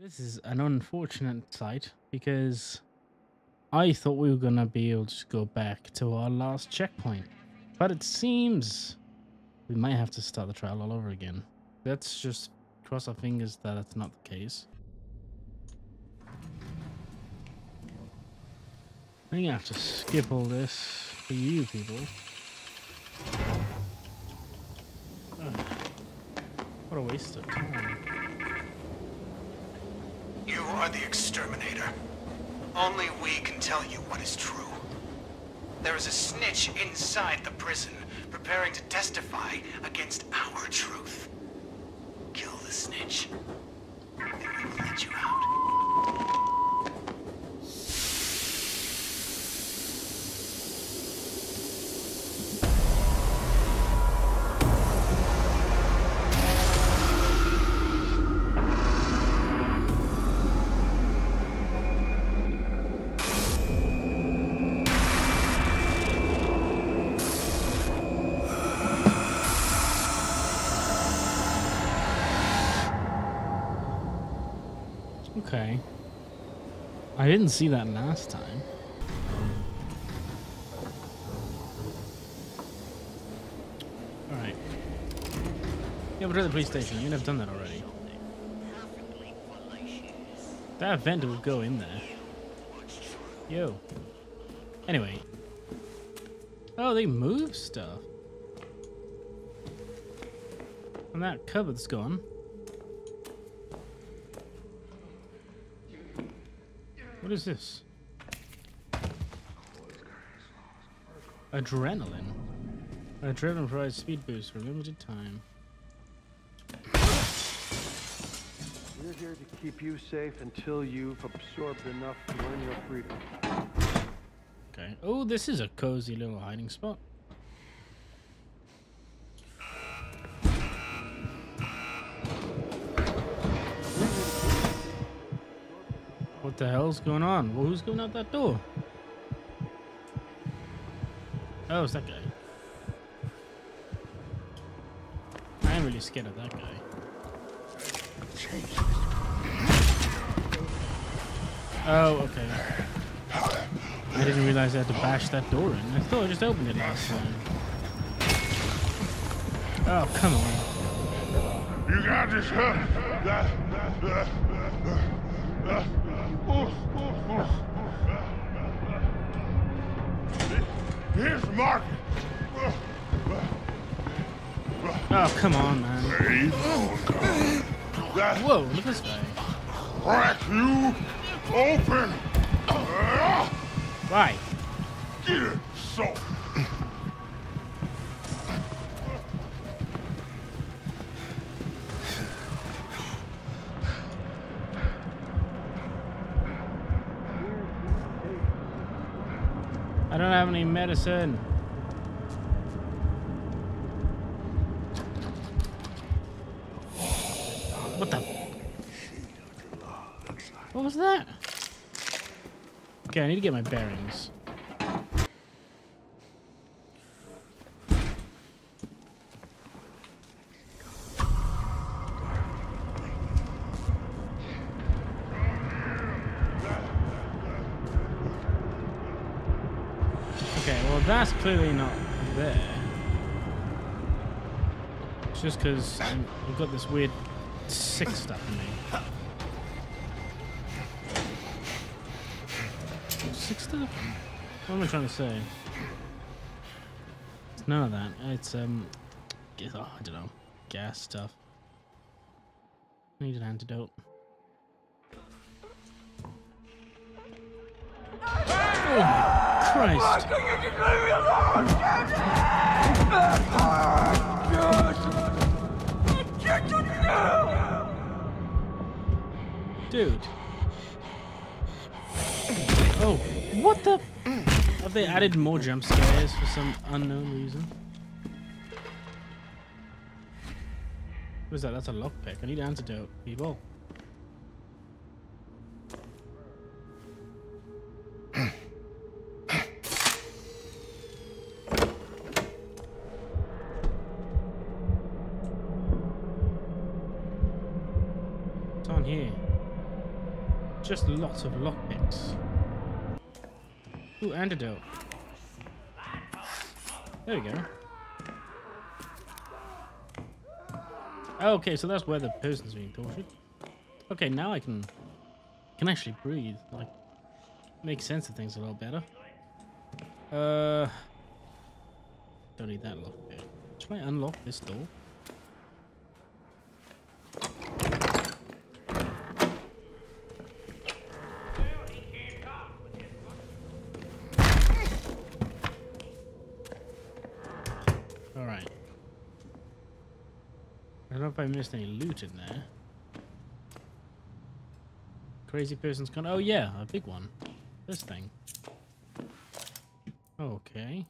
This is an unfortunate sight because I thought we were going to be able to go back to our last checkpoint, but it seems we might have to start the trial all over again. Let's just cross our fingers that that's not the case. I think I have to skip all this for you people. Ugh. What a waste of time. You are the exterminator. Only we can tell you what is true. There is a snitch inside the prison, preparing to testify against our truth. Kill the snitch, and we will let you out. Okay. I didn't see that last time. Alright. Yeah, we're at the police station. You'd have done that already. That vendor would go in there. Yo. Anyway. Oh, they move stuff. And that cupboard's gone. What is this? Adrenaline. Adrenaline provides speed boost for a limited time. We're here to keep you safe until you've absorbed enough to earn your freedom. Okay. Oh, this is a cozy little hiding spot. What the hell's going on? Well, who's going out that door? Oh, it's that guy. I am really scared of that guy. Oh, okay. I didn't realize I had to bash that door in. I thought I just opened it last time. Oh, come on. You got this, huh? Here's the market. Oh, come on, man. Whoa, look at this guy. Crack you open. Why? Get it, so. I don't have any medicine. What the? What was that? Okay, I need to get my bearings. That's clearly not there. It's just because I've got this weird sick stuff in me. Sick stuff? What am I trying to say? It's none of that. It's oh, I don't know, gas stuff. Need an antidote. Oh. Christ. Dude. Oh, what the? Have they added more jump scares for some unknown reason? What is that? That's a lockpick. I need an antidote, people. just lots of lockpicks. Ooh, antidote. There we go. Okay, so that's where the person's being tortured. Okay, now I can actually breathe. Like, make sense of things a little better. Don't need that lockpick. Should I unlock this door? I missed any loot in there. Crazy person's gone. Oh yeah, a big one. This thing. Okay.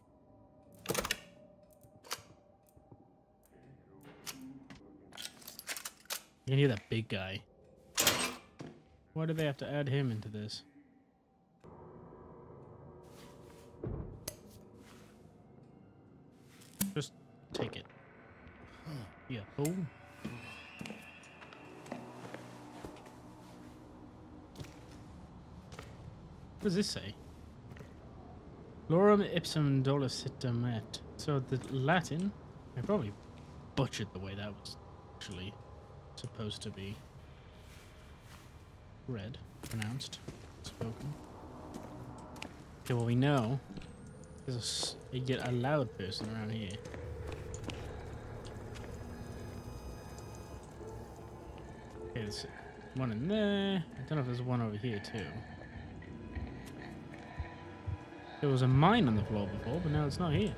You can hear that big guy. Why do they have to add him into this? Just take it. Yeah. Oh. What does this say? Lorem ipsum dolicitum et. So the Latin, I probably butchered the way that was actually supposed to be read, pronounced, spoken. Okay, well we know there's a loud person around here. Okay, there's one in there. I don't know if there's one over here too. There was a mine on the floor before, but now it's not here.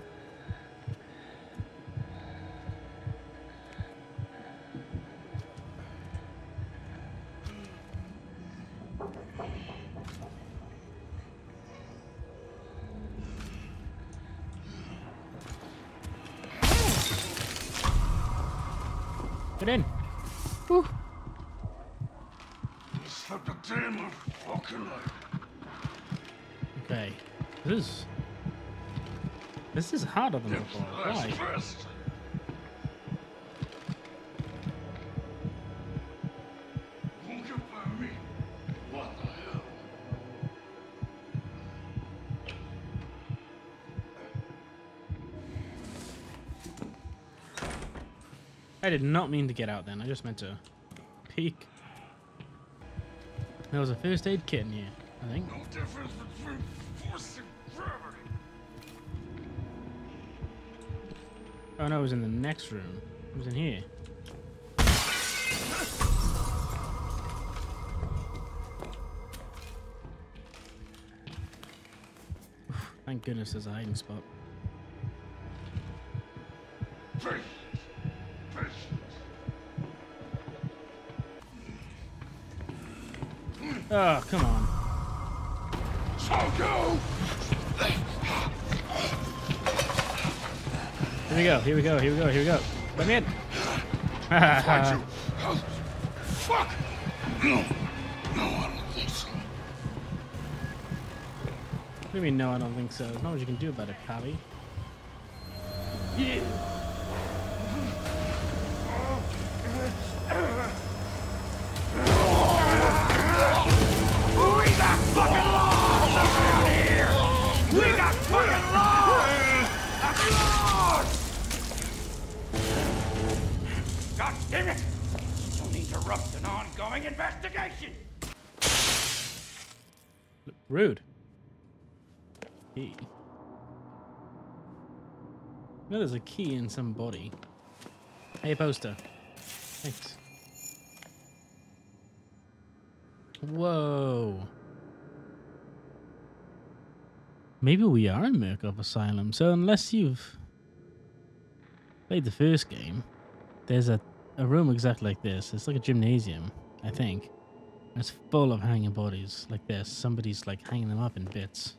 Get in! Woo! Slip the damn fucking light. Okay. This is harder than before. Why? I did not mean to get out then. I just meant to peek. There was a first aid kit in here, I think. No difference between force and gravity. Oh no, it was in the next room. It was in here. Thank goodness there's a hiding spot. Patience. Patience. Oh, come on. So here we go, here we go, here we go, here we go. Let me in. Oh, fuck! No, I don't think so. What do you mean, no, I don't think so? There's not much you can do about it, Pappy. Yeah. We got fucking laws around here! We got fucking laws! God damn it! Don't interrupt an ongoing investigation! Rude. Key. No, there's a key in some body. Hey, poster. Thanks. Whoa. Maybe we are in Murkoff Asylum, so unless you've played the first game, there's a room exactly like this. It's like a gymnasium, I think. It's full of hanging bodies like this. Somebody's like hanging them up in bits.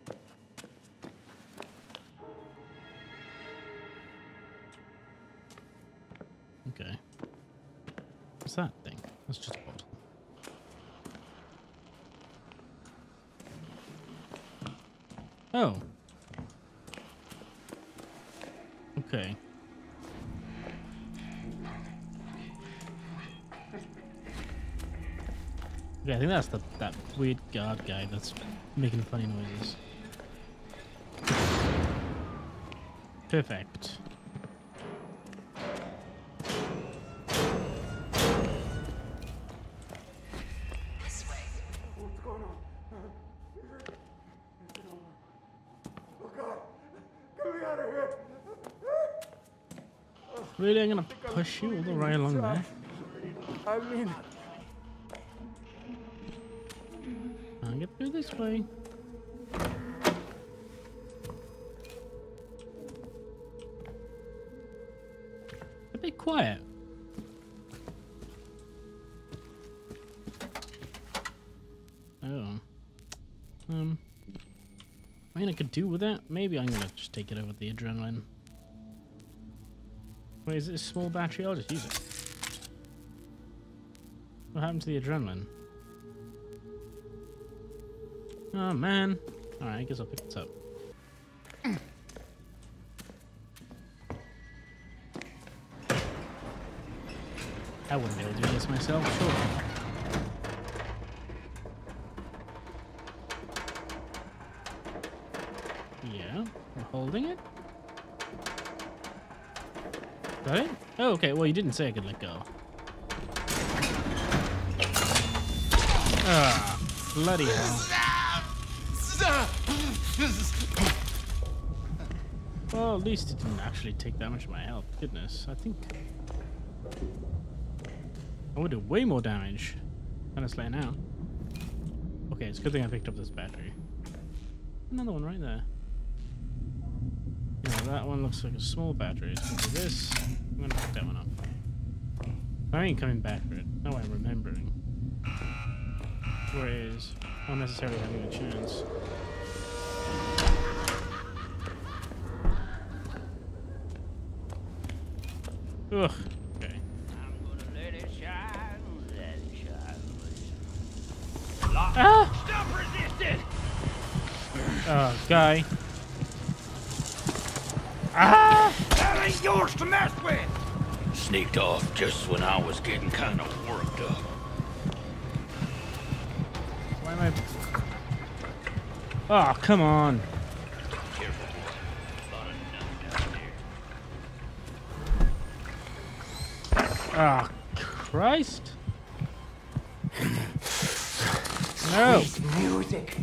Okay. What's that thing? That's just a bottle. Oh. Okay. Okay, I think that's that weird guard guy that's making funny noises. Perfect. Really, I'm gonna push you all the way along there. I mean, I'll get through this way. A bit quiet. Oh. I mean, I could do with that. Maybe I'm gonna just take it over the adrenaline. Wait, is it a small battery? I'll just use it. What happened to the adrenaline? Oh, man. Alright, I guess I'll pick this up. I wouldn't be able to do this myself, sure. Yeah, we're holding it. Right? Oh, okay. Well, you didn't say I could let go. Ah, bloody hell. Well, at least it didn't actually take that much of my health. Goodness, I think I would do way more damage than it's laying out. Okay, it's a good thing I picked up this battery. Another one right there. That one looks like a small battery. It's gonna do this. I'm gonna pick that one up. I ain't coming back for it. No, I'm remembering. Where it is. Not necessarily having a chance. Ugh. Okay. I'm gonna let it shine. Let it shine. Stop resisting! Oh, guy. Ah! That ain't yours to mess with! Sneaked off just when I was getting kind of worked up. Why am I... Oh, come on. Careful, boy. A lot of nothing down here. Oh, Christ. No. Sweet music.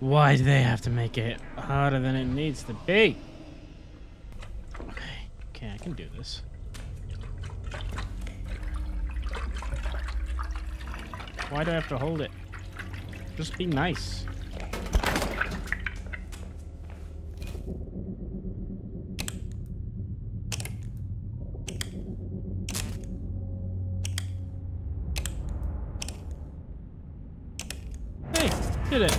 Why do they have to make it harder than it needs to be? Okay, okay, I can do this. Why do I have to hold it? Just be nice. Hey, did it.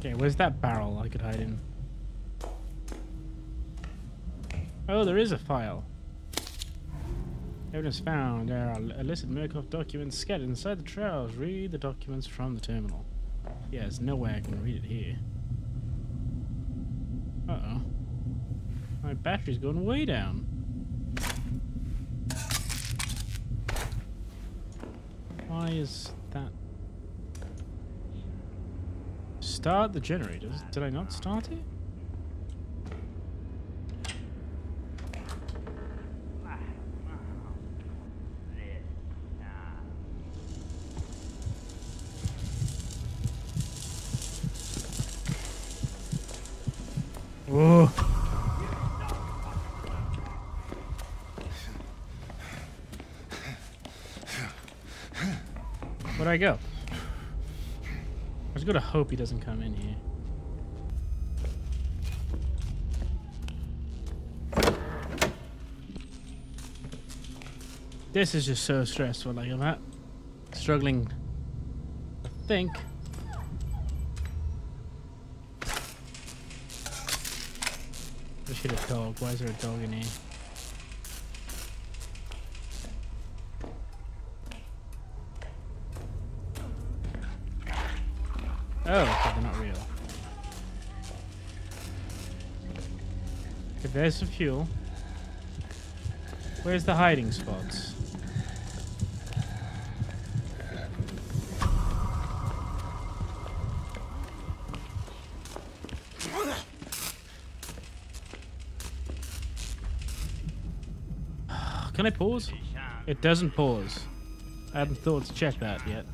Okay, where's that barrel I could hide in? Oh, there is a file. Evidence found. There are illicit Murkoff documents scattered inside the trails. Read the documents from the terminal. Yeah, there's no way I can read it here. Uh-oh. My battery's gone way down. Why is that... Start the generators? Did I not start it? Whoa. Where'd I go? I just gotta hope he doesn't come in here. This is just so stressful, like I'm struggling, I think. I should have a dog. Why is there a dog in here? Oh, so they're not real. Okay, there's some fuel. Where's the hiding spots? Can I pause? It doesn't pause. I hadn't thought to check that yet.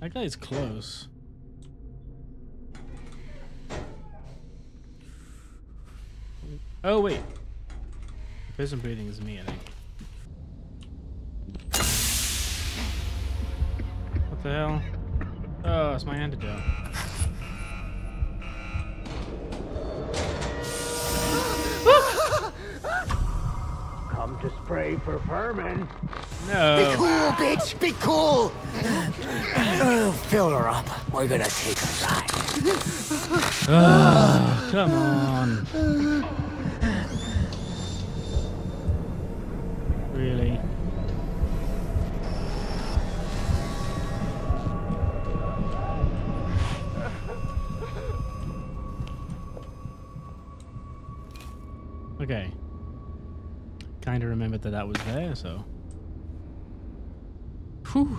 That guy's close. Oh wait. The person breathing is me, I think. What the hell? Oh, it's my antidote. Come to spray for vermin. No. Be cool, bitch. Be cool. Fill her up. We're gonna take a ride. Oh, come on. Really? Okay. Kind of remembered that that was there, so. Whew.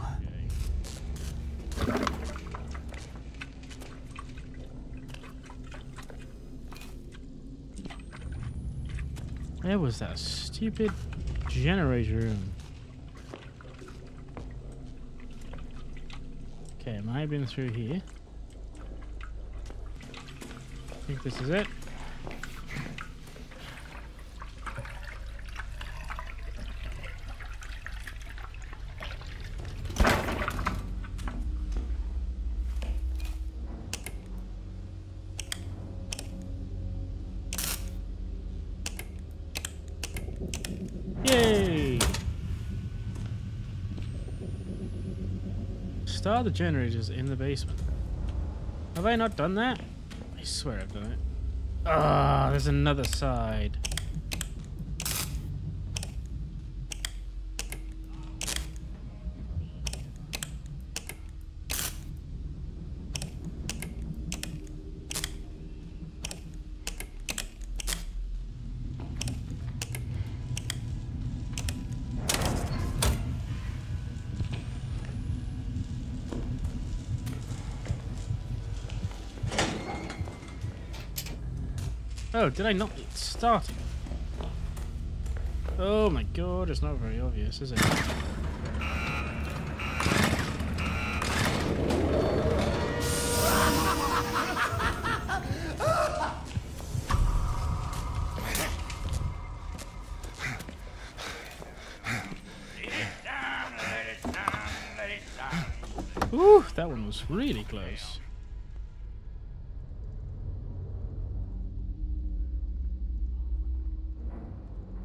Okay. There was that stupid generator room. Okay, am I been through here? I think this is it. Start the generators in the basement. Have I not done that? I swear I've done it. Ah, there's another side. Oh, did I not start? Oh my god, it's not very obvious, is it? Ooh, that one was really close.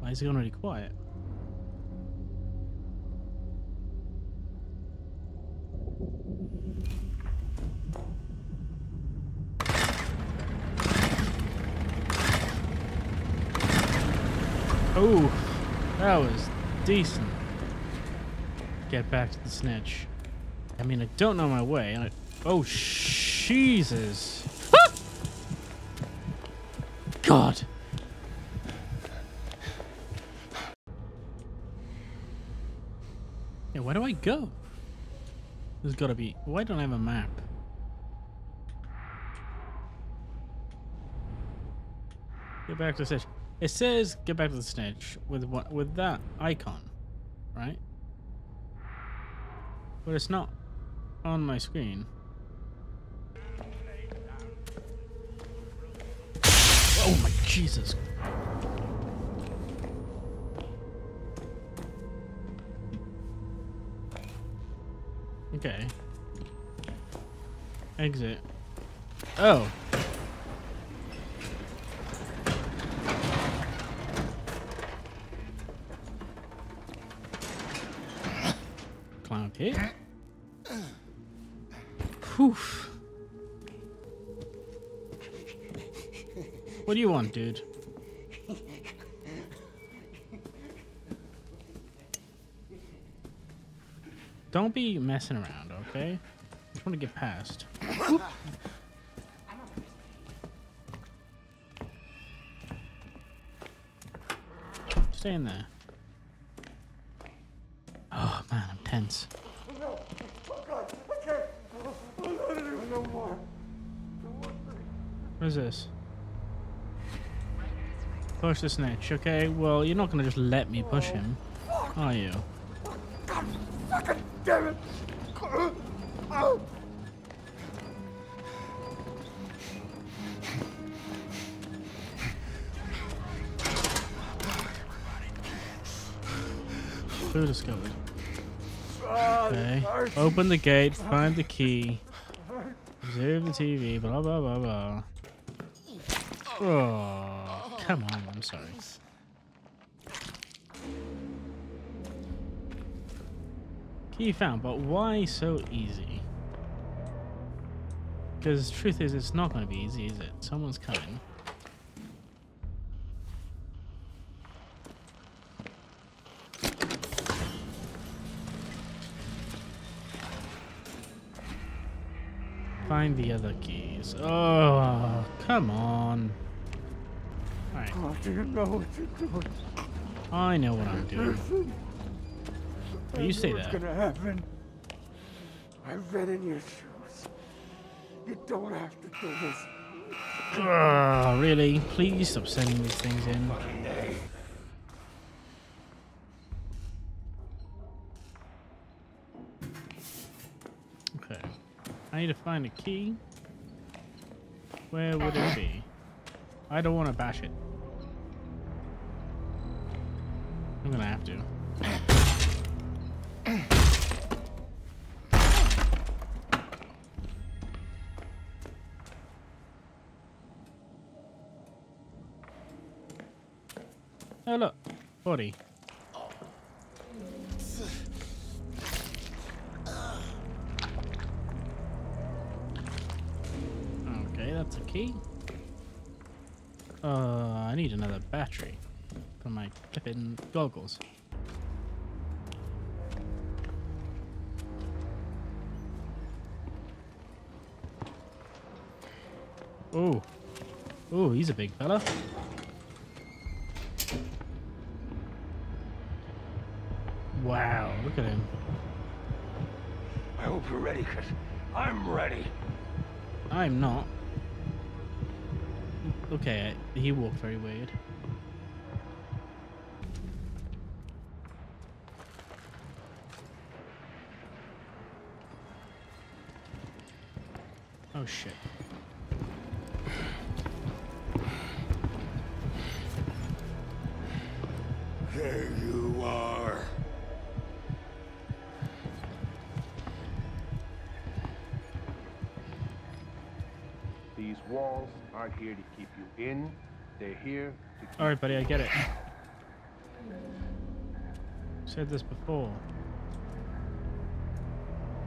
It's gone really quiet. Oh, that was decent. Get back to the snitch. I mean, I don't know my way. And I... Oh, Jesus. Ah! God. Where do I go? There's gotta be... Why don't I have a map? Get back to the snitch. It says get back to the snitch with what? With that icon, right? But it's not on my screen. Oh my Jesus! Okay. Exit. Oh. Climb up here. Poof. What do you want, dude? Don't be messing around, okay? I just want to get past. Whoop. Stay in there. Oh man, I'm tense. What is this? Push the snitch, okay? Well, you're not gonna just let me push him, are you? God fucking damn it! Oh. Clue discovered. Okay. Open the gate, find the key, observe the TV, blah blah blah blah. Oh, come on, I'm sorry. Key found, but why so easy? Because the truth is, it's not going to be easy, is it? Someone's coming. Find the other keys. Oh, come on. All right. Oh, you know what you're doing. I know what I'm doing. You say that. Gonna happen. I've been in your shoes. You don't have to do this. Oh, really? Please stop sending these things in. Okay. I need to find a key. Where would it be? I don't want to bash it. I'm gonna have to. Oh look, body. Okay, that's a key. I need another battery for my flipping goggles. Oh, oh, he's a big fella. Wow, look at him. I hope you're ready, cause I'm ready. I'm not. Okay, he walked very weird. Oh shit. There you are. These walls aren't here to keep you in. They're here to keep. All right, buddy, I get it. Said this before.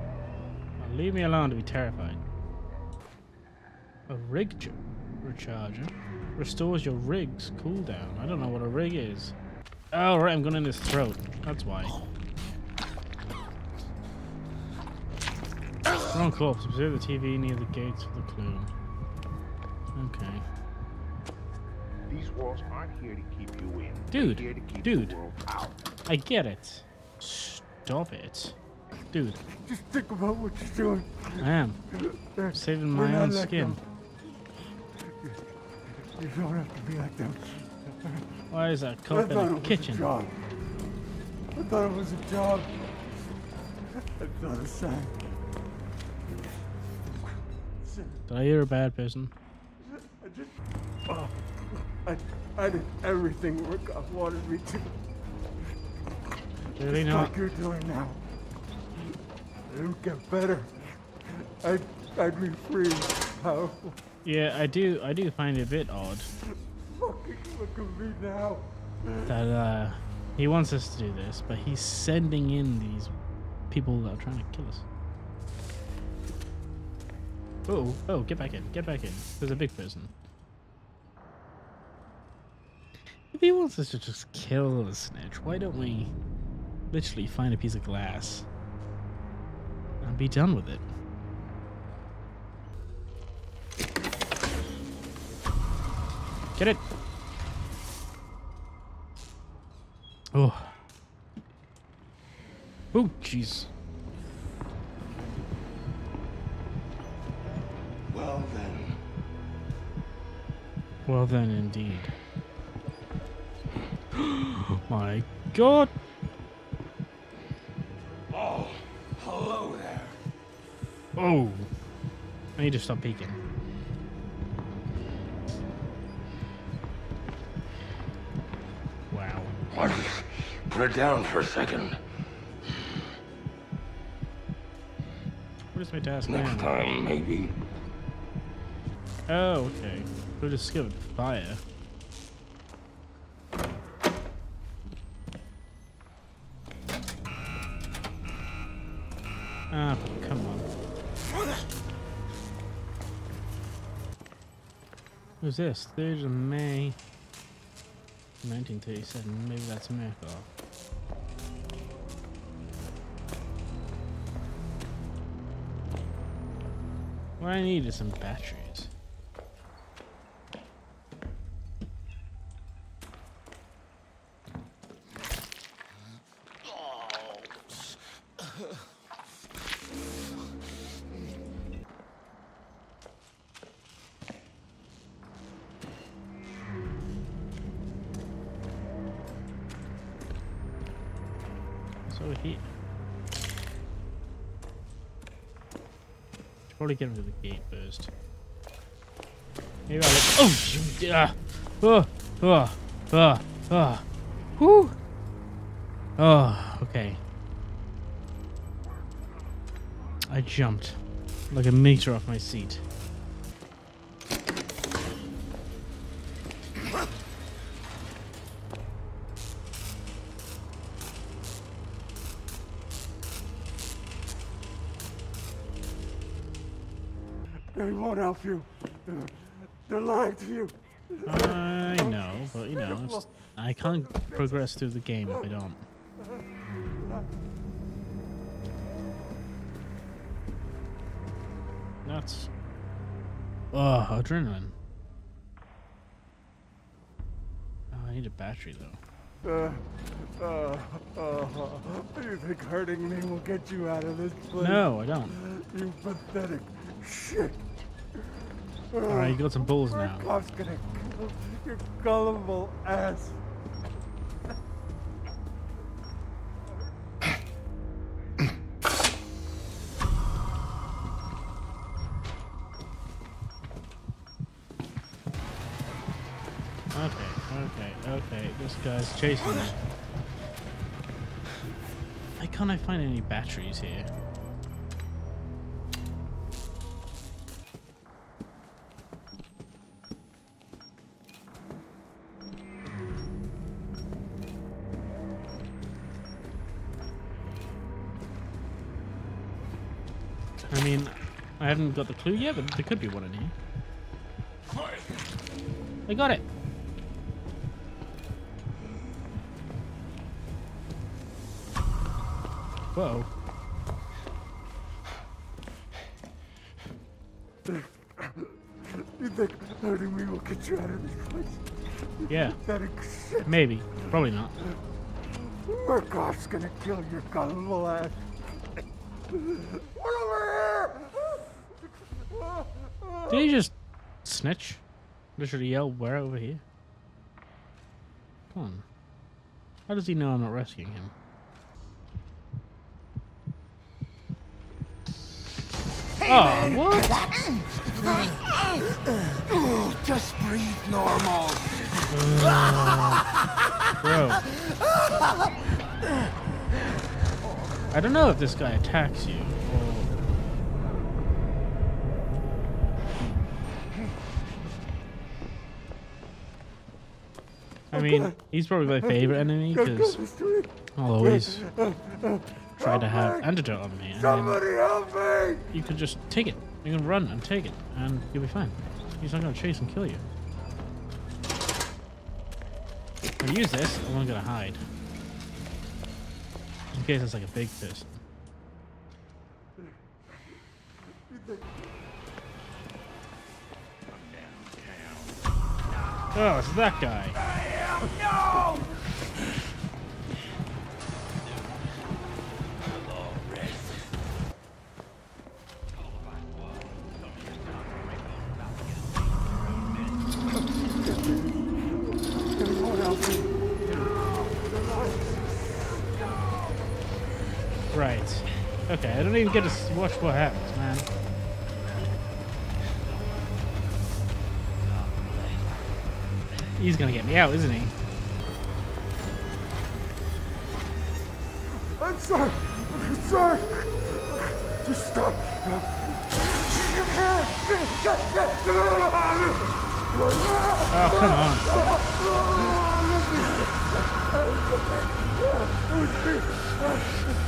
Now leave me alone to be terrified. A rig recharger restores your rig's cooldown. I don't know what a rig is. Oh, right, I'm going in his throat. That's why. Wrong corpse. Observe the TV near the gates for the clue. Okay. These walls aren't here to keep you in. Dude. I get it. Stop it. Dude. Just think about what you're doing. I am. I'm saving my own skin. You don't have to be like them. Why is that cup in the kitchen? I thought it was a job. I thought it was a... Did I hear a bad person? I just... Oh, I did everything Murkoff wanted me to. Really not. Like you're doing now. It would get better. I'd be free. How? Yeah, I do find it a bit odd. Look at me now. That he wants us to do this, but he's sending in these people that are trying to kill us. Oh, oh, get back in, get back in. There's a big person. If he wants us to just kill the snitch, why don't we literally find a piece of glass and be done with it. Get it! Oh. Oh, jeez. Well then. Well then, indeed. Oh my God! Oh, hello there. Oh, I need to stop peeking. Wow. Put it down for a second. What is my task now? Next time, maybe. Oh, okay. We'll just skip fire. Ah, come on. Who's this? 3rd of May, 1937. Maybe that's Murkoff. What I need is some batteries. Probably get him to the gate first. Maybe I'll look. Oh! Whew! Oh, okay. I jumped like a meter off my seat. They won't help you. They're lying to you. I know, but you know, I can't progress through the game if I don't. Nuts. Oh, adrenaline. Oh, I need a battery though. You think hurting me will get you out of this place? No, I don't. You pathetic shit. Alright, you got some balls now. Murkoff's gonna kill your gullible ass. Okay. This guy's chasing me. Why can't I find any batteries here? I mean, I haven't got the clue yet, but there could be one in here. I got it! Whoa. You think hurting me will get you out of this place? Yeah. Maybe. Probably not. Murkoff's gonna kill your gullible ass. Did he just snitch? Literally yell, "We're over here." Come on. How does he know I'm not rescuing him? Hey, oh, what? Just breathe normal. Bro. I don't know if this guy attacks you or... I mean, he's probably my favorite enemy because I'll always try to have antidote on me. Somebody help me! You can just take it. You can run and take it and you'll be fine. He's not going to chase and kill you. If I use this, I'm not going to hide. In case it's like a big fist. Oh, it's that guy. No! Right. Okay, I don't even get to watch what happens, man. He's gonna get me out, isn't he? I'm sorry. I'm sorry. Just stop. Oh, come on.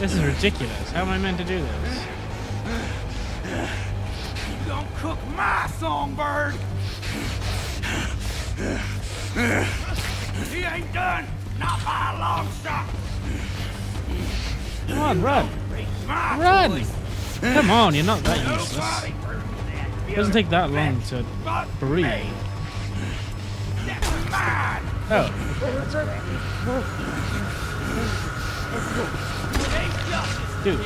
This is ridiculous. How am I meant to do this? You don't cook my songbird! He ain't done! Not by a long shot! Come on, run! Run! Come on, you're not that useless. It doesn't take that long to breathe. Oh. Dude.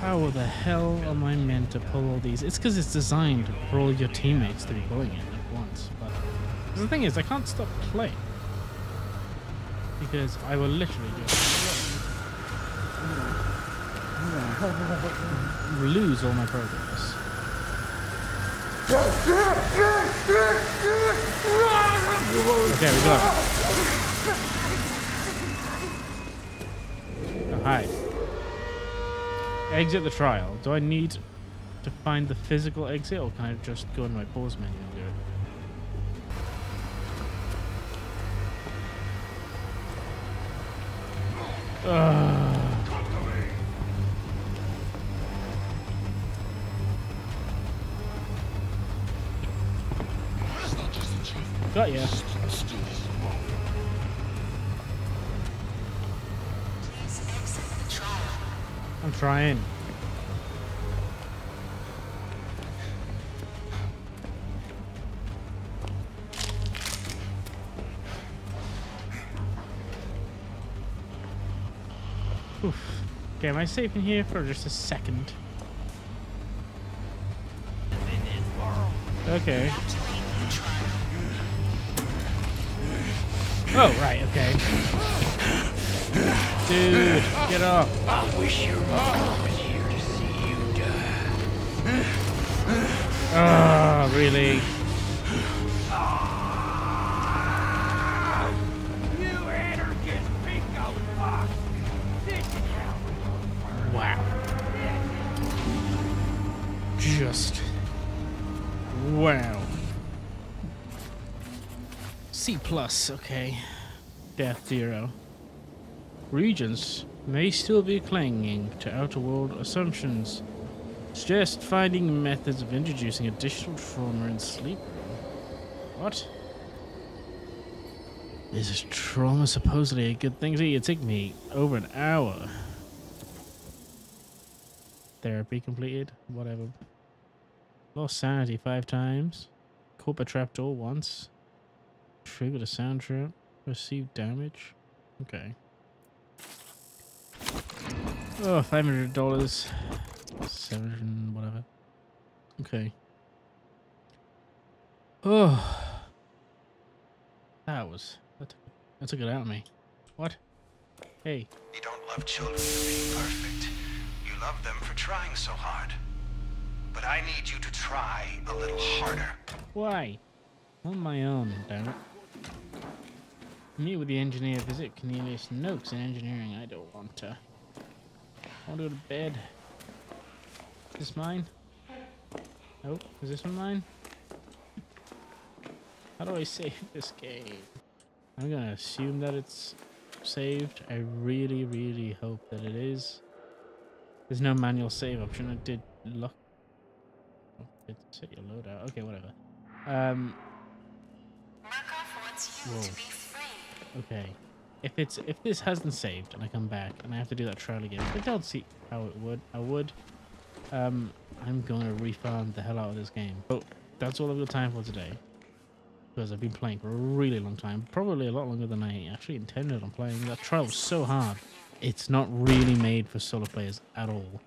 How the hell am I meant to pull all these? It's because it's designed for all your teammates to be pulling it at once. But the thing is, I can't stop playing because I will literally just lose all my progress. Okay, we go. Oh, hi. Exit the trial. Do I need to find the physical exit, or can I just go in my pause menu and do it? Got ya. I'm trying. Oof. Okay, am I safe in here for just a second? Okay. Oh, right, okay. Dude, get up. I wish your mom was here to see you die. Ah, really? You anarchist bingo box. Wow. Just wow. C+, okay. Death 0. Regents may still be clinging to outer world assumptions. Suggest finding methods of introducing additional trauma in sleep room. What? Is trauma supposedly a good thing to eat? It took me over an hour. Therapy completed. Whatever. Lost sanity 5 times. Caught a trapdoor once. Triggered a sound trap. Received damage. Okay. Oh, $500, 700, whatever. Okay. Oh, that took it out of me. What? Hey. You don't love children for being perfect. You love them for trying so hard. But I need you to try a little harder. Why? On my own, damn it. Meet with the engineer. Visit Cornelius Noakes in engineering. I don't want to. I'll go to bed. Is this mine? Oh, is this one mine? How do I save this game? I'm gonna assume that it's saved. I really, really hope that it is. There's no manual save option. I did look Set your loadout. Okay, whatever. Murkoff wants you to be free. Okay. If this hasn't saved and I come back and I have to do that trial again, I don't see how it would. I'm gonna refarm the hell out of this game. So that's all I've got time for today, because I've been playing for a really long time, probably a lot longer than I actually intended on playing. That trial was so hard. It's not really made for solo players at all.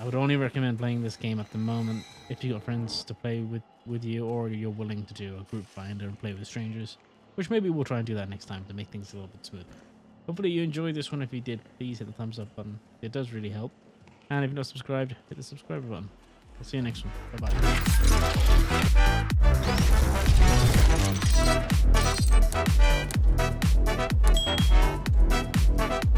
I would only recommend playing this game at the moment if you've got friends to play with you, or you're willing to do a group finder and play with strangers, which maybe we'll try and do that next time to make things a little bit smoother. Hopefully you enjoyed this one. If you did, please hit the thumbs up button. It does really help. And if you're not subscribed, hit the subscribe button. I'll see you next one. Bye-bye.